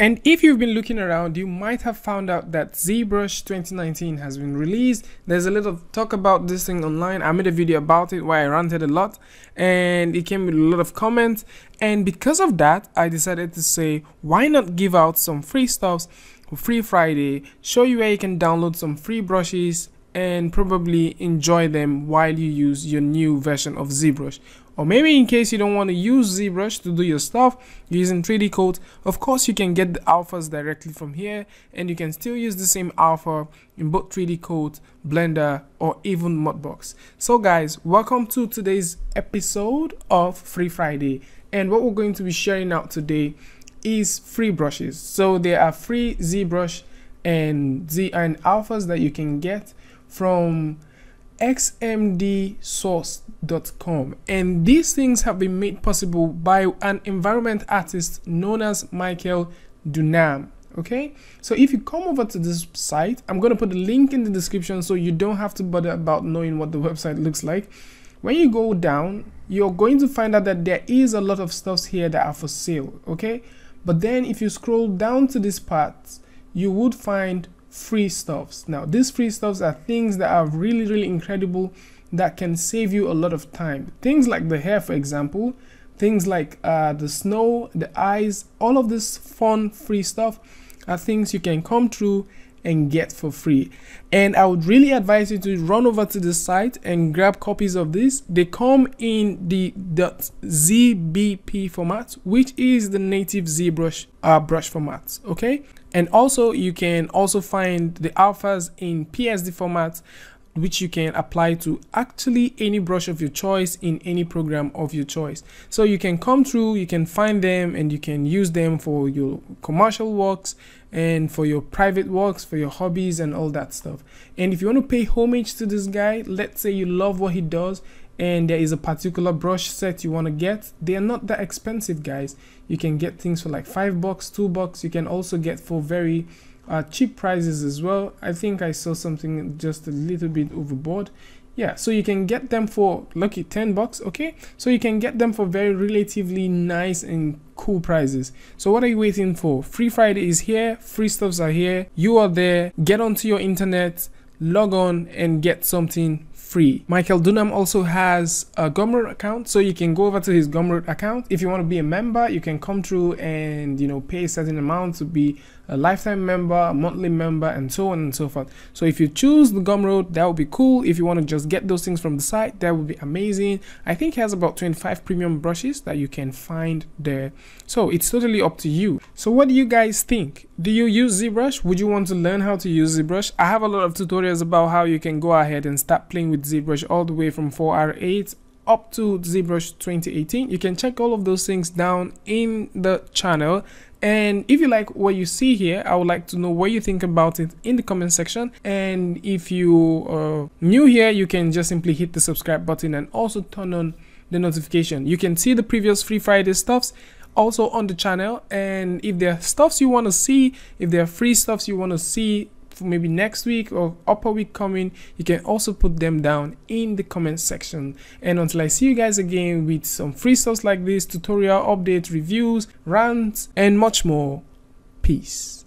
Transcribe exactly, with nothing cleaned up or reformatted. And if you've been looking around, you might have found out that ZBrush twenty nineteen has been released. There's a little talk about this thing online. I made a video about it where I ranted a lot, and it came with a lot of comments. And because of that, I decided to say, why not give out some free stuffs for Free Friday, show you where you can download some free brushes and probably enjoy them while you use your new version of ZBrush. Or maybe in case you don't want to use ZBrush to do your stuff using three D Coat, of course you can get the alphas directly from here, and you can still use the same alpha in both three D Coat, Blender, or even Mudbox. So guys, welcome to today's episode of Free Friday, and what we're going to be sharing out today is free brushes. So there are free ZBrush and Z and alphas that you can get from x m d source dot com, and these things have been made possible by an environment artist known as Michael Dunnam. Okay, so if you come over to this site, I'm going to put the link in the description so you don't have to bother about knowing what the website looks like. When you go down, you're going to find out that there is a lot of stuffs here that are for sale. Okay, but then if you scroll down to this part, you would find free stuffs. Now these free stuffs are things that are really really incredible that can save you a lot of time. Things like the hair, for example, things like uh, the snow, the eyes, all of this fun free stuff are things you can come through and get for free. And I would really advise you to run over to the site and grab copies of this. They come in the .zbp format, which is the native ZBrush uh, brush format. Okay, and also you can also find the alphas in P S D format, which you can apply to actually any brush of your choice in any program of your choice. So you can come through, you can find them, and you can use them for your commercial works and for your private works, for your hobbies and all that stuff. And if you want to pay homage to this guy, let's say you love what he does and there is a particular brush set you want to get, they are not that expensive, guys. You can get things for like five bucks, two bucks. You can also get for very Uh, cheap prices as well. I think I saw something just a little bit overboard. Yeah, so you can get them for lucky ten bucks. Okay, so you can get them for very relatively nice and cool prices. So what are you waiting for? Free Friday is here, free stuffs are here, you are there. Get onto your internet, log on and get something free. Michael Dunnam also has a Gumroad account, so you can go over to his Gumroad account. If you want to be a member, you can come through and, you know, pay a certain amount to be a lifetime member, a monthly member, and so on and so forth. So if you choose the Gumroad, that would be cool. If you want to just get those things from the site, that would be amazing. I think he has about twenty-five premium brushes that you can find there. So it's totally up to you. So what do you guys think? Do you use ZBrush? Would you want to learn how to use ZBrush? I have a lot of tutorials about how you can go ahead and start playing with ZBrush all the way from four R eight up to ZBrush twenty eighteen. You can check all of those things down in the channel. And if you like what you see here, I would like to know what you think about it in the comment section. And if you are new here, you can just simply hit the subscribe button and also turn on the notification. You can see the previous Free Friday stuffs also on the channel. And if there are stuffs you want to see, if there are free stuffs you want to see maybe next week or upper week coming, you can also put them down in the comment section. And until I see you guys again with some free stuff like this, tutorial, updates, reviews, rants, and much more, peace.